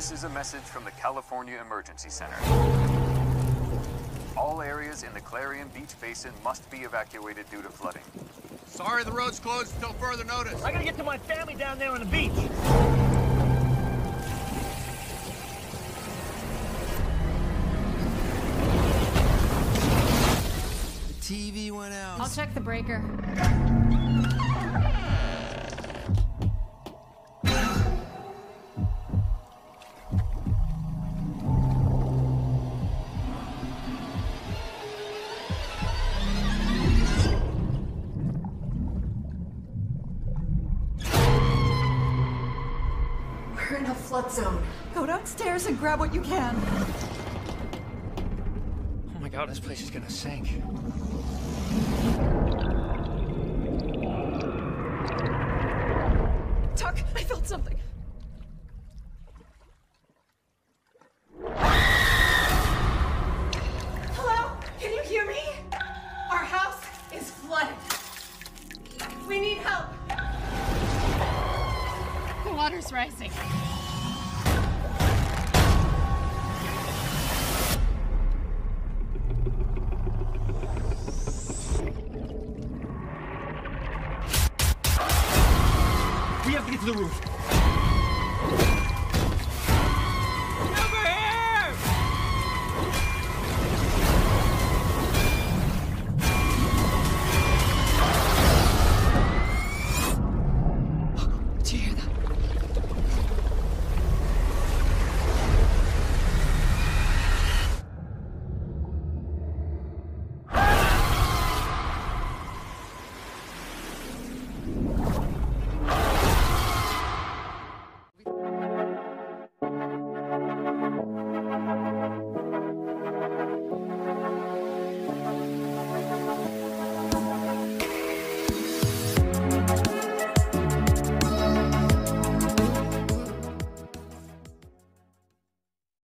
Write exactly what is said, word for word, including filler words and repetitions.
This is a message from the California Emergency Center. All areas in the Clarion Beach Basin must be evacuated due to flooding. Sorry the road's closed until further notice. I gotta get to my family down there on the beach. The T V went out. I'll check the breaker. Zone. Go downstairs and grab what you can. Oh my god, this place is gonna sink. Tuck, I felt something. Hello? Can you hear me? Our house is flooded. We need help. The water's rising. To the roof.